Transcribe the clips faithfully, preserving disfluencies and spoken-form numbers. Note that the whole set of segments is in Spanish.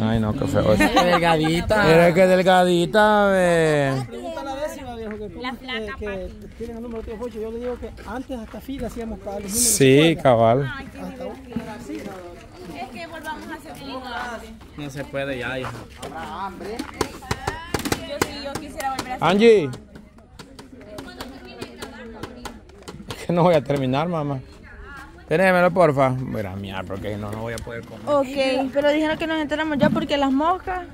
Ay, no, qué feo. Qué delgadita. Era que delgadita, ve. Pregúntale a décima, viejo, que la placa, que tienen el número de Tío Foncho. Yo le digo que antes hasta fila hacíamos para los números. Sí, cabal. Ay, qué divertido. Es que volvamos a hacer fila. No se puede ya, hijo. Habrá hambre. Yo sí, yo quisiera volver a hacer. Angie. Que no voy a terminar, mamá. Ténemelo, porfa. Mira, mira, porque no, no voy a poder comer. Ok, pero dijeron que nos enteramos ya porque las moscas.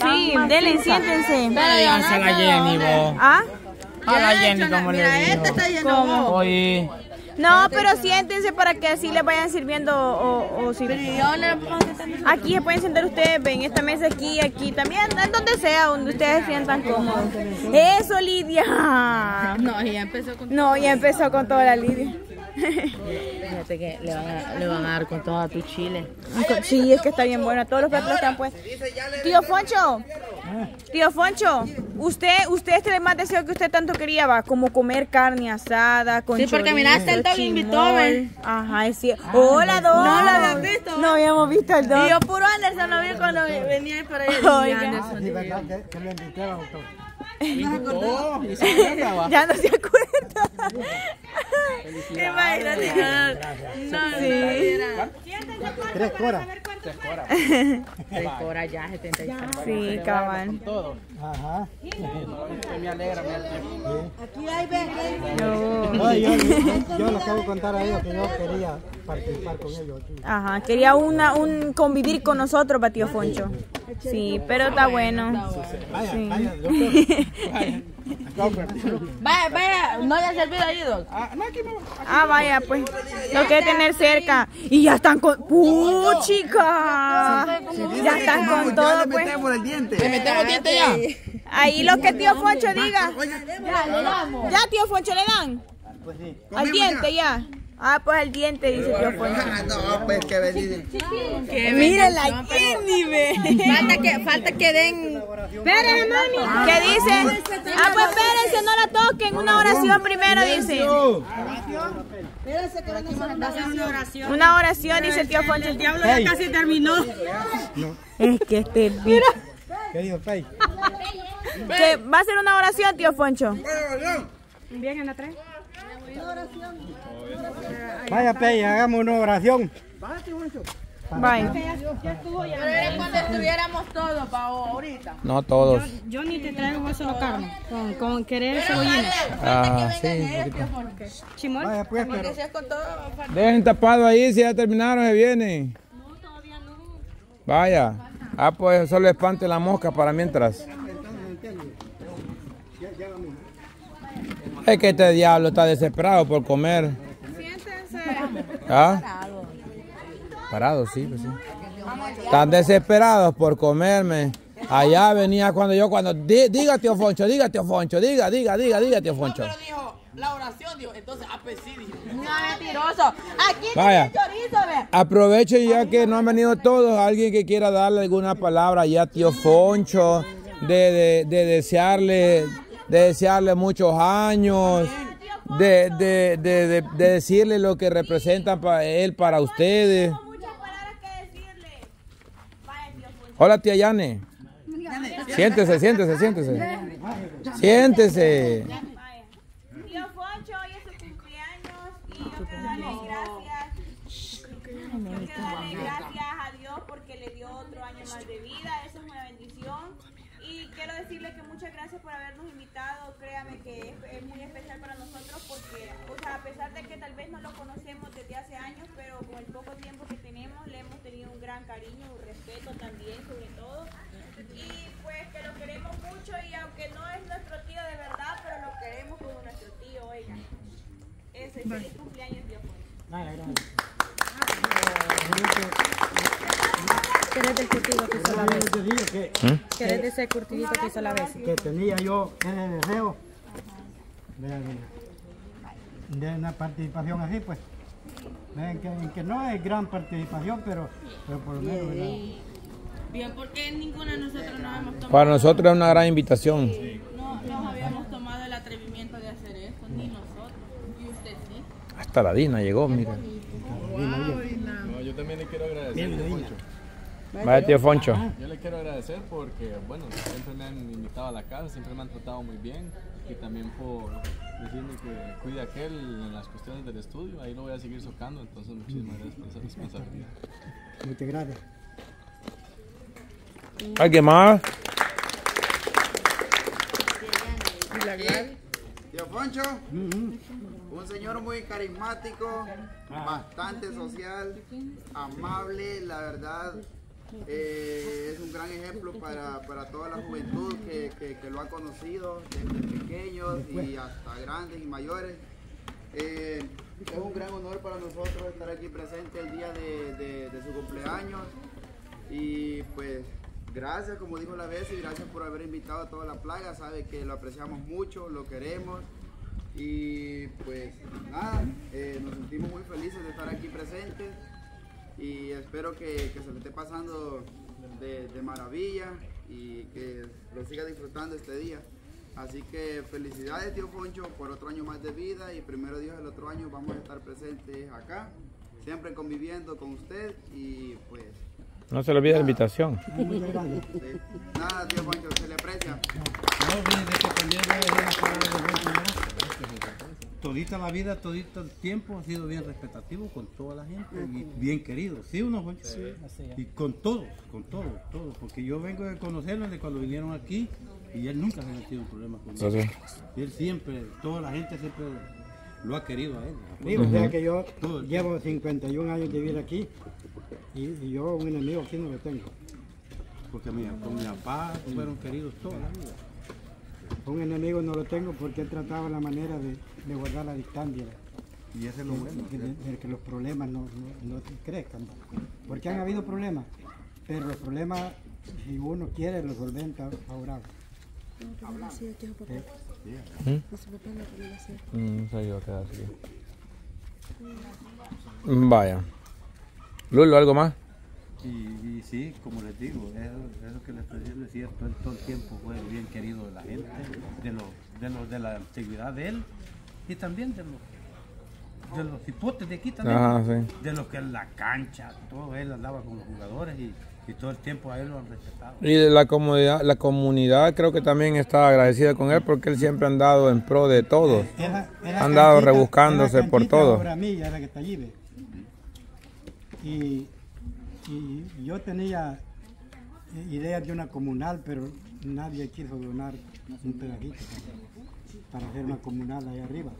Sí, dele, siéntense. Díganse a la Jenny, vos. ¿Ah? A la Jenny, como le digo. Oye. No, pero siéntense para que así les vayan sirviendo o, o sirven. Aquí se pueden sentar ustedes, ven, esta mesa aquí, aquí, también, en donde sea, donde ustedes sientan cómodos. ¡Eso, Lidia! No, ya empezó con No, ya empezó con toda la Lidia. Fíjate que le van, a, le van a dar con todo tu chile. Sí, es que está bien bueno. Todos los platos están puestos. Tío Foncho, Tío Foncho, usted, usted es el más deseo que usted tanto quería, va, como comer carne asada con chorizo. Sí, porque miraste, él te invitó, ¿ver? Ajá, es cierto. Hola, Don. No lo habían visto. No habíamos visto al Don. Y yo puro Anderson lo vi cuando venía para allá. Sí, verdad, que lo invitaron. Ya no se acuerda. Imagínate. No, no. Tres coras. Tres coras. Tres coras ya, setenta y cinco. Sí, cabrón. Todo. Ajá. Me alegra. Aquí hay bebés. Yo les acabo de contar a ellos que yo quería participar con ellos. Ajá, quería una, un convivir con nosotros, Tío Foncho. Sí, pero está bueno. Sí. Vaya, vaya, no le ha servido ahí, Doc. Ah, vaya, pues. Lo que es tener cerca. Y ya están con. ¡Uh, chica! Ya están con todo, pues. Le metemos el diente. Le metemos el diente ya. Ahí lo que Tío Foncho diga. Ya, Tío Foncho, le dan. Al diente ya. Ah, pues el diente, dice Tío Foncho. Ah, no, pues que bendice. Miren la Jenny, ve. Falta que, falta que den. Espérense, mami. ¿Qué dice? Ah, pues espérense, no la toquen. Una oración primero, dice. Una oración. Una oración, dice Tío Foncho. El diablo ya casi terminó. Es que este es bien. ¿Qué dijo Pei? Que va a ser una oración, Tío Foncho. Bien, en la tres. Vaya, Pey, hagamos una oración. Vaya. Ya estuvo, ya. Pero era cuando estuviéramos todos, Pao, ahorita. No todos. Yo, yo ni te traigo vos solo carne. Con, con querer cebollina. Ah, sí. Porque... Chimón. Vaya, pues, pero... Dejen tapado ahí, si ya terminaron, se vienen. No, todavía no. Vaya. Ah, pues solo espante la mosca para mientras. Es que este diablo está desesperado por comer. Siéntense. ¿Ah? Parados. Parados, sí, pues sí. Están desesperados por comerme. Allá venía cuando yo, cuando... Di, diga, Tío Foncho, diga, Tío Foncho, diga, diga, diga, diga, Tío Foncho. No, pero dijo, la oración, dijo, entonces, apesí. No, mentiroso. Aquí tiene el chorizo, ve. Aprovecho ya que no han venido todos. Alguien que quiera darle alguna palabra ya a Tío Foncho, de, de, de desearle... de desearle muchos años, de, de, de, de, de decirle lo que representan para él, para ustedes. Hola, Tía Yane. Siéntese, siéntese, siéntese. Siéntese. Tío Foncho, hoy es su cumpleaños y yo quiero darle gracias. Yo quiero darle gracias a Dios porque le dio otro año más de vida. Eso es una bendición. Y quiero decirle que muchas gracias por habernos invitado, créame que es, es muy especial para nosotros porque, o sea, a pesar de que tal vez no lo conocemos desde hace años, pero con el poco tiempo que tenemos le hemos tenido un gran cariño, un respeto también, sobre todo. Y pues que lo queremos mucho y aunque no es nuestro tío de verdad, pero lo queremos como nuestro tío, oiga. Ese es el cumpleaños, Dios mío. ¿Querés del curtido que hizo la vez? ¿Querés de ese curtidito que hizo la vez? Que tenía yo el deseo de, de una participación así, pues. En que, en que no es gran participación, pero, pero por lo menos... ¿verdad? Bien, porque ninguna de nosotros nos hemos tomado... Para nosotros es una gran invitación. Sí. No nos habíamos tomado el atrevimiento de hacer esto, ni nosotros, ni usted sí. Hasta la Dina llegó, mira. Wow, Dina. No, yo también le quiero agradecer. Bien, Dina. Vaya, tío Foncho. Yo le quiero agradecer porque, bueno, siempre me han invitado a la casa, siempre me han tratado muy bien. Y también por decirme que cuide a aquel en las cuestiones del estudio. Ahí lo voy a seguir socando, entonces muchísimas gracias por esa responsabilidad. Muchas gracias. ¿Alguien más? Tío Foncho, un señor muy carismático, bastante social, amable, la verdad. Eh, es un gran ejemplo para, para toda la juventud que, que, que lo ha conocido, desde pequeños y hasta grandes y mayores. Eh, es un gran honor para nosotros estar aquí presente el día de, de, de su cumpleaños. Y pues gracias, como dijo la vez, y gracias por haber invitado a toda la plaga. Sabe que lo apreciamos mucho, lo queremos. Y pues nada, eh, nos sentimos muy felices de estar aquí presentes. Y espero que, que se le esté pasando de, de maravilla y que lo siga disfrutando este día. Así que felicidades, tío Foncho, por otro año más de vida, y primero Dios el otro año vamos a estar presentes acá, siempre conviviendo con usted, y pues... No se le olvide nada. La invitación. Sí. Nada, tío Foncho, se le aprecia. Todita la vida, todito el tiempo ha sido bien respetativo con toda la gente y bien querido. ¿Sí o no, Foncho? Sí. Y con todos, con todos, todos. Porque yo vengo de conocerlo desde cuando vinieron aquí y él nunca se ha metido en problemas con él. Okay. Y él siempre, toda la gente siempre lo ha querido a él. Sí, o sea que yo llevo cincuenta y un años de vivir aquí y, y yo un enemigo aquí no lo tengo. Porque mi, con mi papá fueron queridos toda la vida. Un enemigo no lo tengo porque él trataba la manera de, de guardar la distancia. Y ese es lo bueno. De, de, de que los problemas no, no, no crezcan. Porque han habido problemas, pero los problemas, si uno quiere, los solventa ahora. Habla. Vaya. Lulo, ¿algo más? Y, y sí, como les digo, eso, eso que les estoy diciendo es cierto, él todo el tiempo fue bien querido de la gente, de, los, de, los, de la actividad de él y también de los, de los hipotes de aquí también, ah, sí. De lo que es la cancha, todo él andaba con los jugadores y, y todo el tiempo a él lo han respetado. Y de la comunidad, la comunidad creo que también está agradecida con él porque él siempre ha andado en pro de todos, ha andado rebuscándose por todos. Y Y yo tenía ideas de una comunal, pero nadie quiso donar un pedacito para hacer una comunal ahí arriba.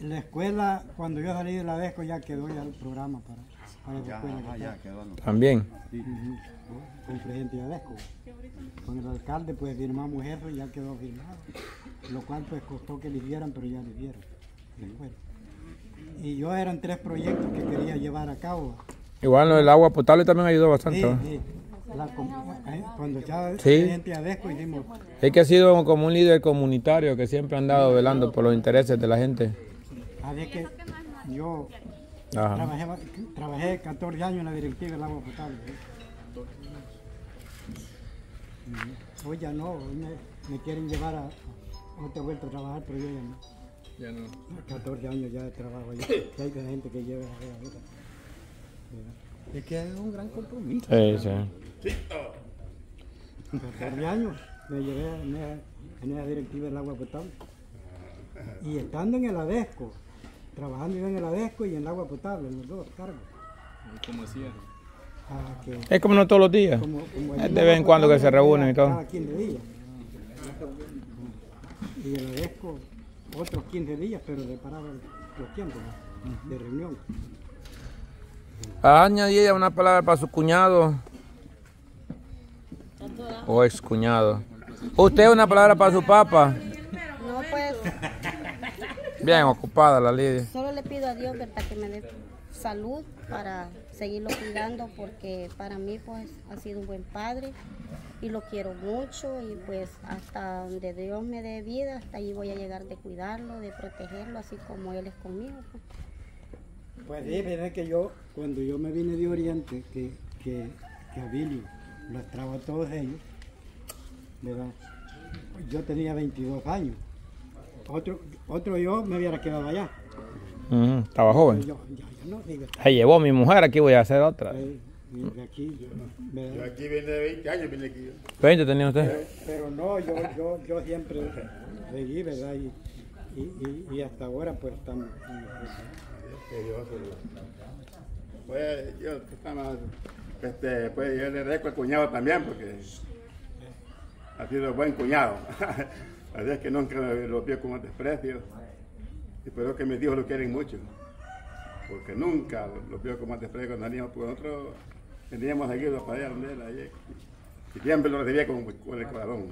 La escuela, cuando yo salí de la Vesco, ya quedó ya el programa para, para la escuela. Ya, ya quedó. También. Con presidente de Vesco. Con el alcalde, pues firmamos eso y ya quedó firmado. Lo cual, pues costó que le hicieran, pero ya le hicieron. Y yo eran tres proyectos que quería llevar a cabo. Igual el agua potable también ayudó bastante. Sí, sí. La, cuando ya sí. Gente a Vesco y dimos... Es que ha sido como un líder comunitario que siempre ha andado velando por los intereses de la gente. A ver que yo trabajé, trabajé catorce años en la directiva del agua potable. Hoy ya no, hoy me, me quieren llevar a otra vuelta a trabajar, pero yo ya no. Ya no. catorce años ya de trabajo. Ya hay gente que lleva a ver ahorita. Es que es un gran compromiso. Sí, sí. Hace años me llevé en esa, en esa directiva del agua potable. Y estando en el Adesco, trabajando yo en el Adesco y en el agua potable, en los dos cargos. ¿Cómo hacía? Ah, es como no todos los días. Como, como es de vez en cuando que se reúnen y todo. Cada quince días. Y el Adesco otros quince días, pero separaban los tiempos de reunión. Añadí ella una palabra para su cuñado o ex cuñado. ¿Usted una palabra para su papá? No, pues. Bien ocupada la Lidia. Solo le pido a Dios, verdad, que me dé salud para seguirlo cuidando, porque para mí pues ha sido un buen padre y lo quiero mucho, y pues hasta donde Dios me dé vida, hasta allí voy a llegar de cuidarlo, de protegerlo, así como él es conmigo. Pues. Pues sí, es que yo, cuando yo me vine de Oriente, que, que, que a Billy los trajo a todos ellos, ¿verdad? Yo tenía veintidós años. Otro, otro yo me hubiera quedado allá. Uh-huh. Estaba joven. Yo, yo, yo no, digo, se llevó mi mujer, aquí voy a hacer otra. Eh, De aquí, yo, me... yo aquí vine de veinte años, vine aquí. Yo. ¿veinte tenía usted? Pero, pero no, yo, yo, yo siempre seguí, ¿verdad? Y, y, y, y hasta ahora pues estamos... Pues yo estaba... Este, pues yo le agradezco al cuñado también, porque ha sido buen cuñado. Así es que nunca lo vio con desprecio. Espero que mis hijos lo quieren mucho, porque nunca lo vio con desprecio cuando teníamos, porque nosotros teníamos seguido para allá donde él ayer. Y siempre lo recibía con, con el corazón.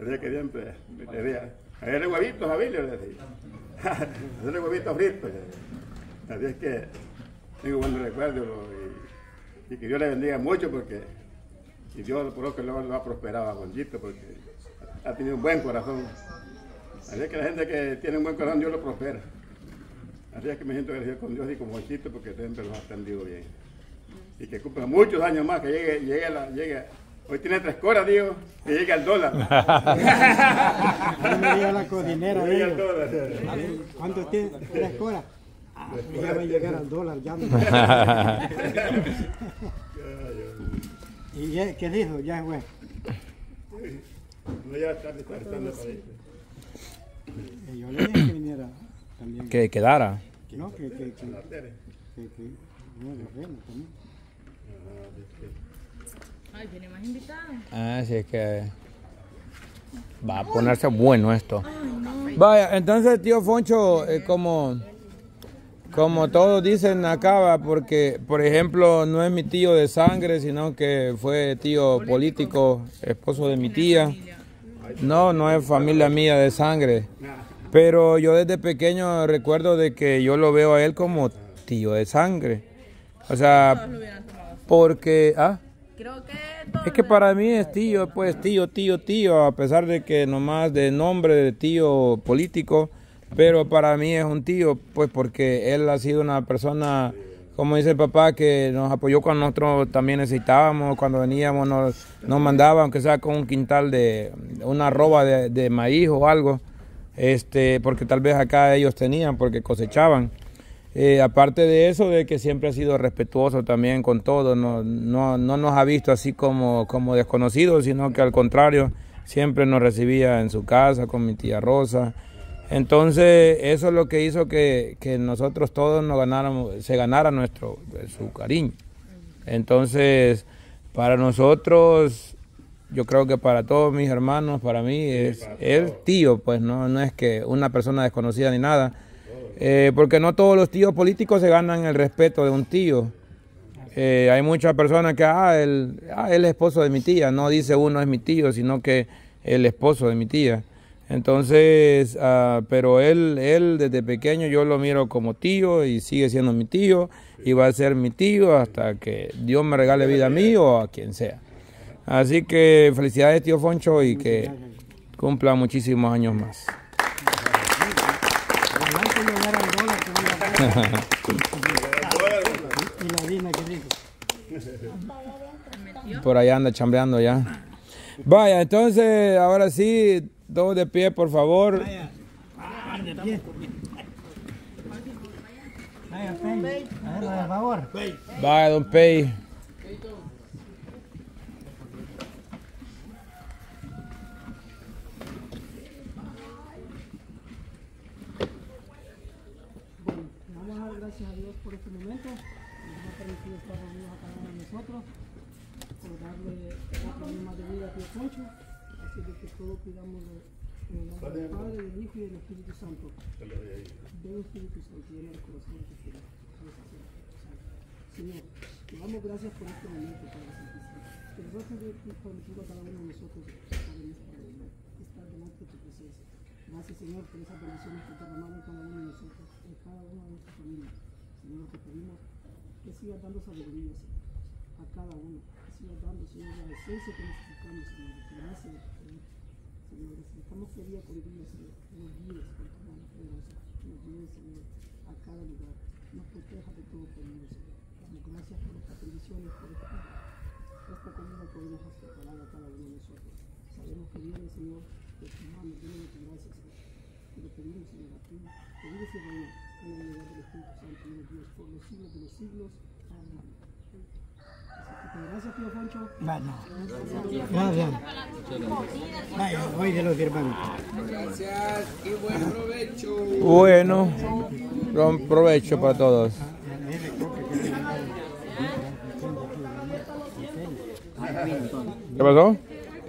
Así que siempre me decía, hacerle huevitos, Javier, le decía. Hacerle huevitos fritos. Así es que tengo buenos recuerdos. Y que Dios le bendiga mucho, porque y Dios por lo que lo, lo ha prosperado a Juanito, porque ha tenido un buen corazón. Así que la gente que tiene un buen corazón, Dios lo prospera. Así es que me siento agradecido con Dios y con Juanito, porque siempre los ha atendido bien. Y que cumpla muchos años más, que llegue, llegue, a la, llegue. Hoy tiene tres coras, digo, que llegue al dólar. No me diga la codinera, digo. Al dólar. ¿Cuánto tiene? ¿Tres coras? Ya va a llegar al dólar, ya me... ¿Y ya, qué dijo? Ya, güey. No, ya está despertando para eso. Yo le dije que viniera también. Que quedara. No, que... que, que, que, que, que no, de freno también. Ay, viene más invitado. Ah, sí, es que... va a ponerse bueno esto. Vaya, entonces, tío Foncho, eh, como... Como todos dicen acá, porque, por ejemplo, no es mi tío de sangre, sino que fue tío político, esposo de mi tía. No, no es familia mía de sangre. Pero yo desde pequeño recuerdo de que yo lo veo a él como tío de sangre. O sea, porque... ¿ah? Es que para mí es tío, pues tío, tío, tío, a pesar de que nomás de nombre de tío político... Pero para mí es un tío, pues porque él ha sido una persona, como dice el papá, que nos apoyó cuando nosotros también necesitábamos, cuando veníamos nos, nos mandaba, aunque sea con un quintal de una arroba de, de maíz o algo, este, porque tal vez acá ellos tenían, porque cosechaban. Eh, aparte de eso, de que siempre ha sido respetuoso también con todo, no, no, no nos ha visto así como, como desconocidos, sino que al contrario, siempre nos recibía en su casa con mi tía Rosa. Entonces, eso es lo que hizo que, que nosotros todos nos ganáramos, se ganara nuestro, su cariño. Entonces, para nosotros, yo creo que para todos mis hermanos, para mí, es el tío, pues no, no es que una persona desconocida ni nada. Eh, porque no todos los tíos políticos se ganan el respeto de un tío. Eh, hay muchas personas que, ah, él, ah, él es esposo de mi tía. No dice uno es mi tío, sino que el esposo de mi tía. Entonces, uh, pero él, él desde pequeño yo lo miro como tío y sigue siendo mi tío y va a ser mi tío hasta que Dios me regale vida a mí o a quien sea. Así que felicidades, tío Foncho, y que cumpla muchísimos años más. Por allá anda chambeando ya. Vaya, entonces, ahora sí... Todos de pie, por favor. Vaya. Ah, de pie. Vaya, Pei. A ver, por favor. Vaya, don Pei. Bueno, vamos a dar gracias a Dios por este momento. Nos ha permitido estar reunidos a cada uno de nosotros. Por darle otro año más de vida a Tío Foncho. Así que todos cuidamos del nombre del Padre, del Hijo y del Espíritu Santo. Del Espíritu Santo y en el corazón de Cristo. Señor, te damos gracias por este momento, Padre Santísimo. Que nos has permitido a cada uno de nosotros estar en esta reunión, estar delante de tu presencia. Gracias, Señor, por esas bendiciones que te derramaron cada uno de nosotros, en cada una de nuestras familias. Señor, te pedimos que sigas dando sabiduría, Señor, a cada uno. Que sigas dando, Señor, la esencia que necesitamos, Señor. Gracias. Señor, necesitamos que día con día, Señor, nos guíes con tu mano poderosa, nos guíes, Señor, a cada lugar, nos proteja de todo peligro, Señor. Damos gracias por estas bendiciones, por esta, esta comida poderosa preparada a cada uno de nosotros. Sabemos que viene, Señor, de tu mano, viene de tu gracia, Señor. Y le pedimos, Señor, a ti, que vives y reina en la unidad del Espíritu Santo y de Dios por los siglos de los siglos. Amén. Gracias, tío Foncho. Bueno, gracias. Vaya, voy de los hermanos. Gracias y buen provecho. Bueno, buen provecho para todos. ¿Qué pasó?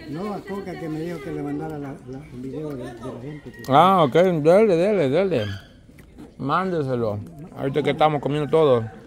No, a Coca que me dijo que le mandara la, la, el video de, de la gente. Que... Ah, ok, dale, dale, dale. Mándeselo. Ahorita que estamos comiendo todos.